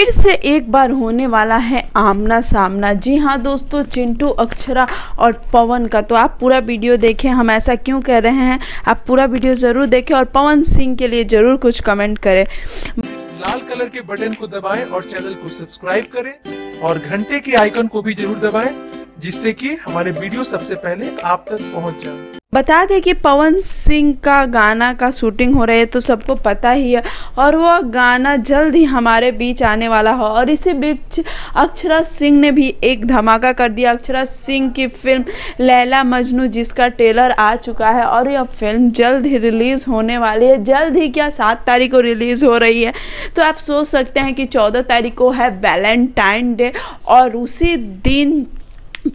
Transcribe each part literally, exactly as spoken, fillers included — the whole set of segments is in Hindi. फिर से एक बार होने वाला है आमना सामना। जी हाँ दोस्तों, चिंटू, अक्षरा और पवन का। तो आप पूरा वीडियो देखें, हम ऐसा क्यों कह रहे हैं, आप पूरा वीडियो ज़रूर देखें और पवन सिंह के लिए ज़रूर कुछ कमेंट करें। लाल कलर के बटन को दबाएं और चैनल को सब्सक्राइब करें और घंटे के आइकन को भी जरूर दबाएं, जिससे कि हमारे वीडियो सबसे पहले आप तक पहुँच जाए। बता दें कि पवन सिंह का गाना का शूटिंग हो रहा है, तो सबको पता ही है, और वो गाना जल्द ही हमारे बीच आने वाला है। और इसी बीच अक्षरा सिंह ने भी एक धमाका कर दिया। अक्षरा सिंह की फिल्म लैला मजनू, जिसका ट्रेलर आ चुका है, और यह फिल्म जल्द ही रिलीज़ होने वाली है। जल्द ही क्या, सात तारीख को रिलीज़ हो रही है। तो आप सोच सकते हैं कि चौदह तारीख को है वैलेंटाइन डे और उसी दिन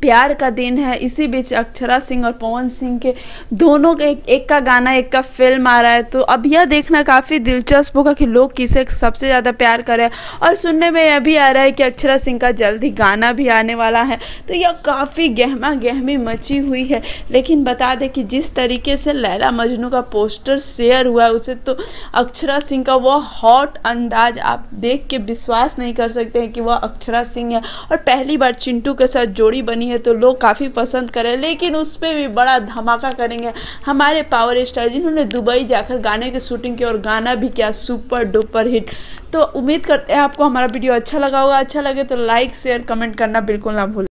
प्यार का दिन है। इसी बीच अक्षरा सिंह और पवन सिंह के दोनों के एक, एक का गाना एक का फिल्म आ रहा है, तो अब यह देखना काफ़ी दिलचस्प होगा कि लोग किसे सबसे ज़्यादा प्यार कर रहे हैं। और सुनने में यह भी आ रहा है कि अक्षरा सिंह का जल्द ही गाना भी आने वाला है, तो यह काफ़ी गहमा गहमी मची हुई है। लेकिन बता दें कि जिस तरीके से लैला मजनू का पोस्टर शेयर हुआ है, उसे तो अक्षरा सिंह का वह हॉट अंदाज आप देख के विश्वास नहीं कर सकते हैं कि वह अक्षरा सिंह है। और पहली बार चिंटू के साथ जोड़ी नहीं है, तो लोग काफी पसंद करें। लेकिन उस पर भी बड़ा धमाका करेंगे हमारे पावर स्टार, जिन्होंने दुबई जाकर गाने की शूटिंग की और गाना भी किया सुपर डुपर हिट। तो उम्मीद करते हैं आपको हमारा वीडियो अच्छा लगा होगा। अच्छा लगे तो लाइक शेयर कमेंट करना बिल्कुल ना भूलें।